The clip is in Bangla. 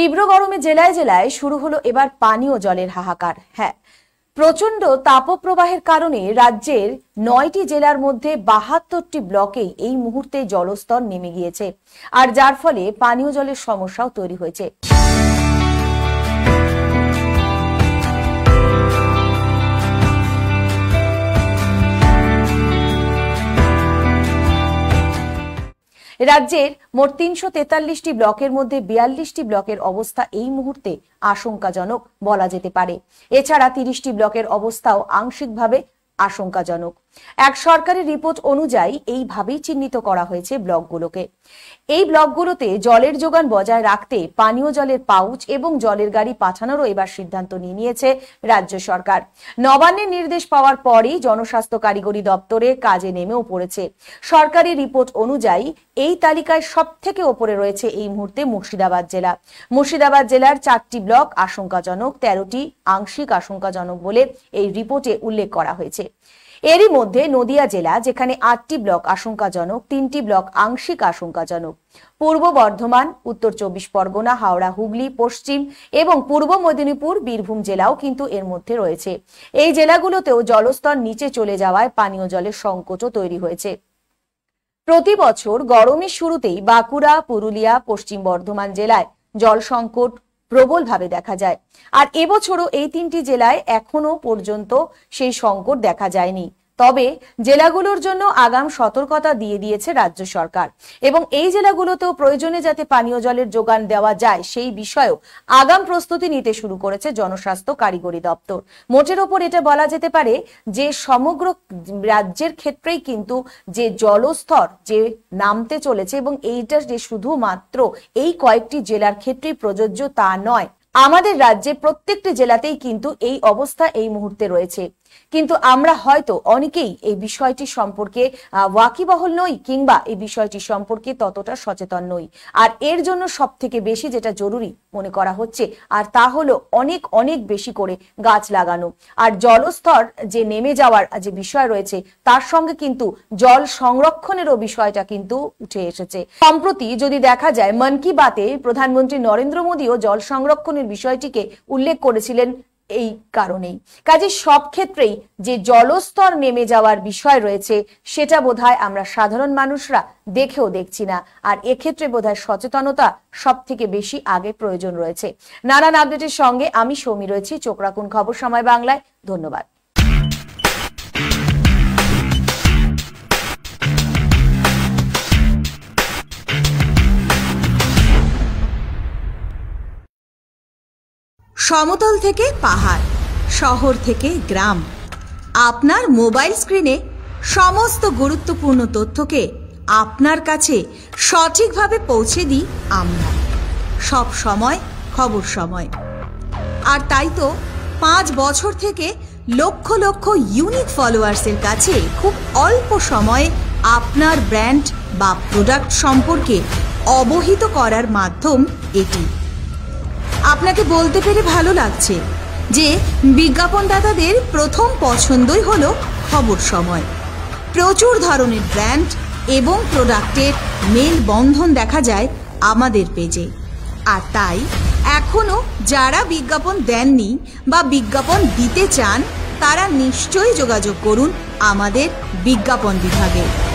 तीव्र गरमे जेलाय जेलाय शुरू हलो एबार पानीय जलेर हाहाकार। हाँ, प्रचंड तापप्रवाहेर कारणे राज्येर ৯টি জেলার মধ্যে ৭২টি ব্লকে এই মুহূর্তে জলস্তর নেমে গিয়েছে, আর যার ফলে পানীয় জলের সমস্যাও তৈরি হয়েছে। राज्येर मोट ৩৪৩টি ব্লকের মধ্যে ৪২টি ব্লকের অবস্থা এই মুহূর্তে আশঙ্কাজনক বলা যেতে পারে। এছাড়া ৩০টি ব্লকের অবস্থাও আংশিকভাবে আশঙ্কাজনক। এক সরকারি রিপোর্ট অনুযায়ী এইভাবেই চিহ্নিত করা হয়েছে ব্লকগুলোকে। এই ব্লকগুলোতে জলের যোগান বজায় রাখতে পানীয় জলের পাউচ এবং জলের গাড়ি পাঠানোরও এবার সিদ্ধান্ত নিয়ে নিয়েছে রাজ্য সরকার। নবান্নের নির্দেশ পাওয়ার পরই জনস্বাস্থ্য কারিগরি দপ্তরে কাজে নেমেও পড়েছে। সরকারি রিপোর্ট অনুযায়ী এই তালিকায় সব থেকে ওপরে রয়েছে এই মুহূর্তে মুর্শিদাবাদ জেলা। মুর্শিদাবাদ জেলার ৪টি ব্লক আশঙ্কাজনক, ১৩টি আংশিক আশঙ্কাজনক বলে এই রিপোর্টে উল্লেখ করা হয়েছে। এরই মধ্যে নদিয়া জেলা, যেখানে ৮টি ব্লক আশঙ্কাজনক, ৩টি ব্লক আংশিক আশঙ্কাজনক। পূর্ব বর্ধমান, উত্তর চব্বিশ পরগনা, হাওড়া, হুগলি, পশ্চিম এবং পূর্ব মেদিনীপুর, বীরভূম জেলাও কিন্তু এর মধ্যে রয়েছে। এই জেলাগুলোতেও জলস্তর নিচে চলে যাওয়ায় পানীয় জলের সংকটও তৈরি হয়েছে। প্রতি বছর গরমের শুরুতেই বাঁকুড়া, পুরুলিয়া, পশ্চিম বর্ধমান জেলায় জল সংকট প্রবল ভাবে দেখা যায়, আর এবছরও এই ৩টি জেলায় এখনো পর্যন্ত সেই সংকট দেখা যায়নি। তবে জেলাগুলোর জন্য আগাম সতর্কতা দিয়ে দিয়েছে রাজ্য সরকার, এবং এই জেলাগুলোতেও প্রয়োজনে যাতে পানীয় জলের যোগান দেওয়া যায় সেই বিষয়েও আগাম প্রস্তুতি নিতে শুরু করেছে জনস্বাস্থ্য কারিগরি দপ্তর। মোটের ওপর এটা বলা যেতে পারে যে সমগ্র রাজ্যের ক্ষেত্রেই কিন্তু যে জলস্তর যে নামতে চলেছে, এবং এইটা যে শুধুমাত্র এই কয়েকটি জেলার ক্ষেত্রেই প্রযোজ্য তা নয়, আমাদের রাজ্যে প্রত্যেকটি জেলাতেই কিন্তু এই অবস্থা এই মুহূর্তে রয়েছে। কিন্তু আমরা হয়তো অনেকেই এই বিষয়টি সম্পর্কে ওয়াকিবহল নই, কিংবা এই বিষয়টি সম্পর্কে ততটা সচেতন নই। আর এর জন্য সব থেকে বেশি যেটা জরুরি মনে করা হচ্ছে, আর তা হলো অনেক অনেক বেশি করে গাছ লাগানো। আর জলস্তর যে নেমে যাওয়ার যে বিষয় রয়েছে, তার সঙ্গে কিন্তু জল সংরক্ষণেরও বিষয়টা কিন্তু উঠে এসেছে। সম্প্রতি যদি দেখা যায় মন কি বাতে প্রধানমন্ত্রী নরেন্দ্র মোদীও জল সংরক্ষণের বিষয়টিকে উল্লেখ করেছিলেন এই কারণেই। কাজে সব ক্ষেত্রেই যে জলস্তর নেমে যাওয়ার বিষয় রয়েছে সেটা বোধহয় আমরা সাধারণ মানুষরা দেখেও দেখছি না, আর এক্ষেত্রে বোধহয় সচেতনতা সব থেকে বেশি আগে প্রয়োজন রয়েছে। নানান আপডেটের সঙ্গে আমি সৌমি রয়েছি। চোখ রাখুন খবর সময় বাংলায়। ধন্যবাদ। সমতল থেকে পাহাড়, শহর থেকে গ্রাম, আপনার মোবাইল স্ক্রিনে সমস্ত গুরুত্বপূর্ণ তথ্যকে আপনার কাছে সঠিকভাবে পৌঁছে দিই আমরা। সব সময় খবর সময়। আর তাই তো ৫ বছর থেকে লক্ষ লক্ষ ইউনিক ফলোয়ার্সের কাছে খুব অল্প সময়ে আপনার ব্র্যান্ড বা প্রোডাক্ট সম্পর্কে অবহিত করার মাধ্যম এটি। আপনাকে বলতে পেরে ভালো লাগছে যে বিজ্ঞাপনদাতাদের প্রথম পছন্দই হলো খবর সময়। প্রচুর ধরনের ব্র্যান্ড এবং প্রোডাক্টের মেল বন্ধন দেখা যায় আমাদের পেজে। আর তাই এখনও যারা বিজ্ঞাপন দেননি বা বিজ্ঞাপন দিতে চান, তারা নিশ্চয়ই যোগাযোগ করুন আমাদের বিজ্ঞাপন বিভাগে।